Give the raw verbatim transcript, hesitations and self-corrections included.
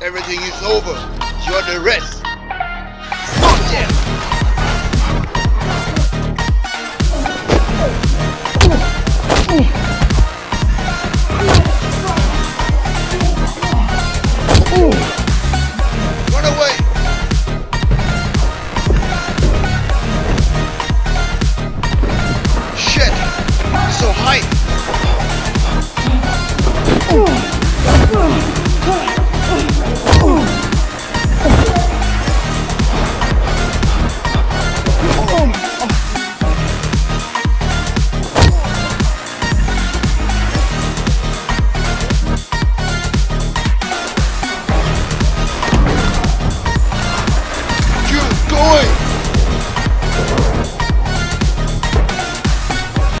Everything is over. You're the rest. Fuck them! Ooh.